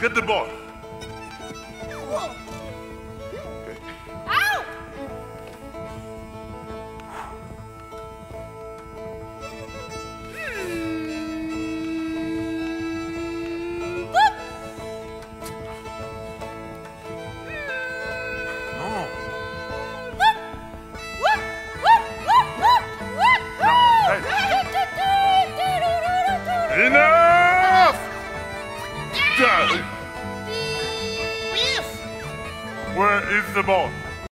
Get the ball. Okay. Ow! Enough! Where is the ball?